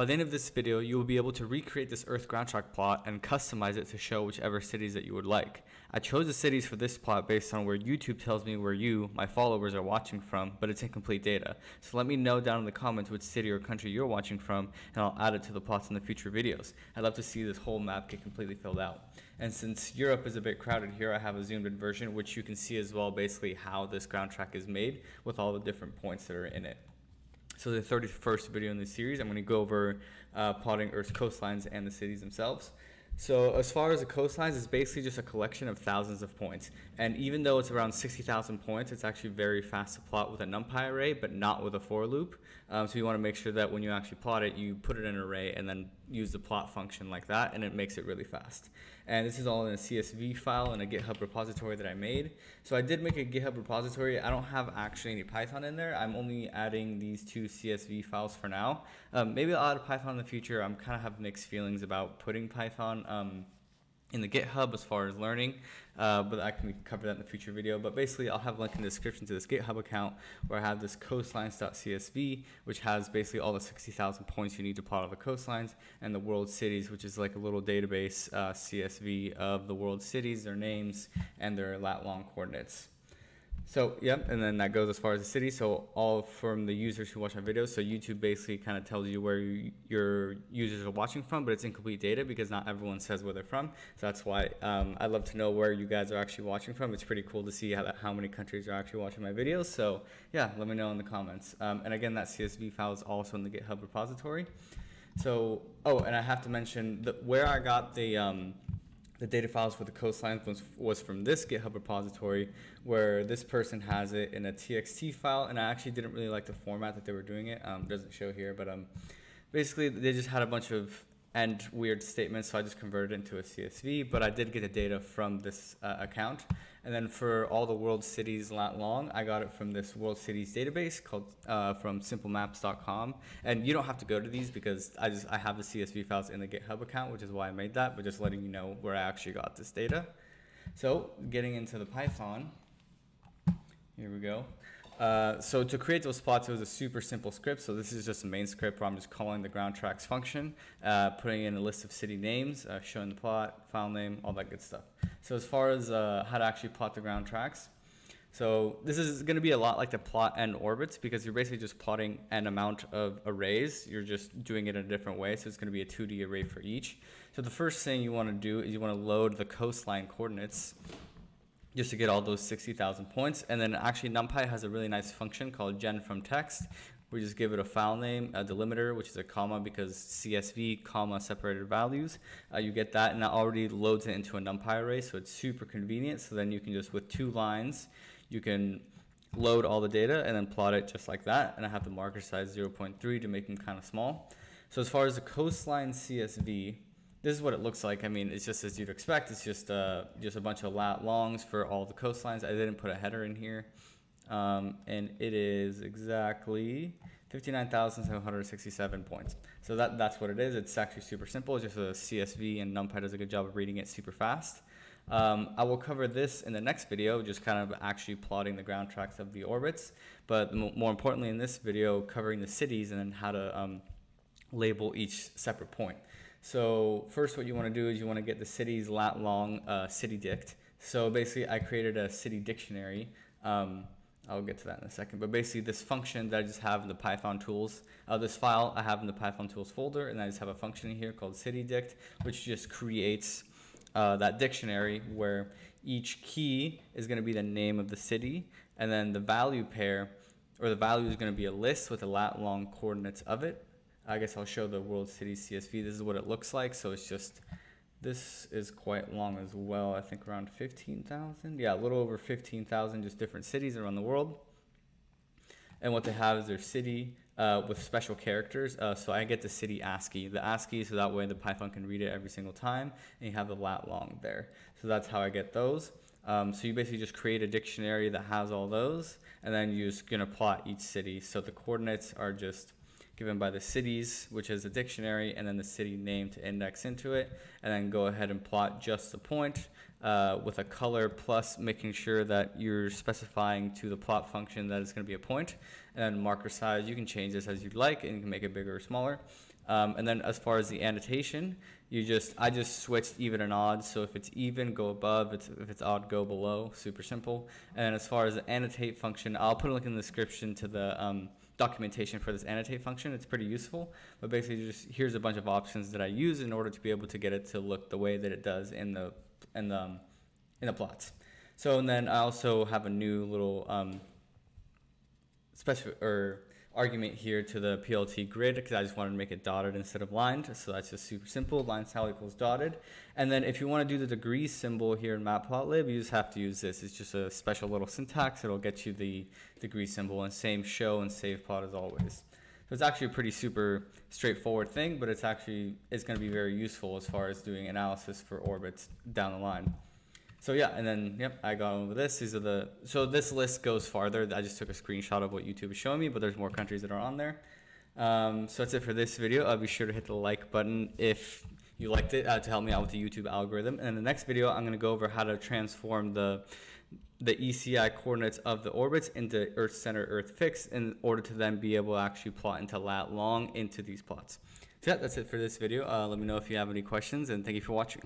By the end of this video, you will be able to recreate this Earth ground shock plot and customize it to show whichever cities that you would like. I chose the cities for this plot based on where YouTube tells me where you, my followers, are watching from, but it's incomplete data. So let me know down in the comments which city or country you're watching from, and I'll add it to the plots in the future videos. I'd love to see this whole map get completely filled out. And since Europe is a bit crowded here, I have a zoomed in version, which you can see as well basically how this ground track is made with all the different points that are in it. So the 31st video in this series, I'm going to go over plotting Earth's coastlines and the cities themselves. So as far as the coastlines, it's basically just a collection of thousands of points. And even though it's around 60,000 points, it's actually very fast to plot with a NumPy array, but not with a for loop. So you want to make sure that when you actually plot it, you put it in an array and then use the plot function like that, and it makes it really fast. And this is all in a CSV file in a GitHub repository that I made. So I did make a GitHub repository. I don't have actually any Python in there. I'm only adding these two CSV files for now. Maybe I'll add Python in the future. I'm kind of have mixed feelings about putting Python in the GitHub as far as learning, but I can cover that in the future video. But basically, I'll have a link in the description to this GitHub account where I have this coastlines.csv, which has basically all the 60,000 points you need to plot all the coastlines, and the world cities, which is like a little database CSV of the world cities, their names, and their lat-long coordinates. So yep, and then that goes as far as the city. So all from the users who watch my videos. So YouTube basically kind of tells you where your users are watching from, but it's incomplete data because not everyone says where they're from. So that's why I'd love to know where you guys are actually watching from. It's pretty cool to see how many countries are actually watching my videos. So yeah, let me know in the comments. And again, that CSV file is also in the GitHub repository. So, oh, and I have to mention that where I got the data files for the coastlines was from this GitHub repository where this person has it in a TXT file, and I actually didn't really like the format that they were doing it. It doesn't show here, but basically they just had a bunch of weird statements, so I just converted it into a CSV, but I did get the data from this account. And then for all the world cities lat long, I got it from this world cities database called from SimpleMaps.com. And you don't have to go to these because I have the CSV files in the GitHub account, which is why I made that, but just letting you know where I actually got this data. So getting into the Python, here we go. So to create those plots, it was a super simple script. So this is just a main script where I'm just calling the ground tracks function, putting in a list of city names, showing the plot, file name, all that good stuff. So as far as how to actually plot the ground tracks, so this is going to be a lot like the plot and orbits because you're basically just plotting an amount of arrays. You're just doing it in a different way. So it's going to be a 2D array for each. So the first thing you want to do is you want to load the coastline coordinates, just to get all those 60,000 points. And then actually NumPy has a really nice function called genfromtxt. We just give it a file name, a delimiter, which is a comma because CSV, comma, separated values. You get that, and that already loads it into a NumPy array, so it's super convenient. So then you can just, with two lines, you can load all the data and then plot it just like that. And I have the marker size 0.3 to make them kind of small. So as far as the coastline CSV, this is what it looks like. I mean, it's just as you'd expect. It's just a bunch of lat longs for all the coastlines. I didn't put a header in here. And it is exactly 59,767 points. So that's what it is. It's actually super simple. It's just a CSV, and NumPy does a good job of reading it super fast. I will cover this in the next video, just kind of actually plotting the ground tracks of the orbits. But more importantly in this video, covering the cities and then how to label each separate point. So first what you want to do is you want to get the city's lat long city dict. So basically I created a city dictionary. I'll get to that in a second, but basically this function that I just have in the Python tools, this file I have in the Python tools folder, and I just have a function here called city dict, which just creates that dictionary where each key is going to be the name of the city, and then the value pair, or the value, is going to be a list with the lat long coordinates of it. I guess I'll show the world city CSV. This is what it looks like. So it's just, this is quite long as well. I think around 15,000. Yeah, a little over 15,000, just different cities around the world. And what they have is their city with special characters. So I get the city ASCII, so that way the Python can read it every single time. And you have the lat long there. So that's how I get those. So you basically just create a dictionary that has all those. And then you're just going to plot each city. So the coordinates are just given by the cities, which is a dictionary, and then the city name to index into it, and then go ahead and plot just the point with a color plus making sure that you're specifying to the plot function that it's going to be a point, and then marker size, you can change this as you'd like, and you can make it bigger or smaller. And then as far as the annotation, I just switched even and odd. So if it's even, go above. If it's odd, go below. Super simple. And as far as the annotate function, I'll put a link in the description to the documentation for this annotate function. It's pretty useful. But basically, just here's a bunch of options that I use in order to be able to get it to look the way that it does in the plots. So and then I also have a new little argument here to the PLT grid, because I just wanted to make it dotted instead of lined. So that's just super simple. Line style equals dotted. And then if you want to do the degree symbol here in matplotlib, you just have to use this. It's just a special little syntax. It'll get you the degree symbol, and same show and save plot as always. So it's actually a pretty super straightforward thing, but it's going to be very useful as far as doing analysis for orbits down the line. So yeah, and then, yep, I got on with this. So this list goes farther. I just took a screenshot of what YouTube is showing me, but there's more countries that are on there. So that's it for this video. Be sure to hit the like button if you liked it to help me out with the YouTube algorithm. And in the next video, I'm gonna go over how to transform the ECI coordinates of the orbits into Earth-Centered, Earth-Fixed in order to then be able to actually plot into lat long into these plots. So yeah, that's it for this video. Let me know if you have any questions, and thank you for watching.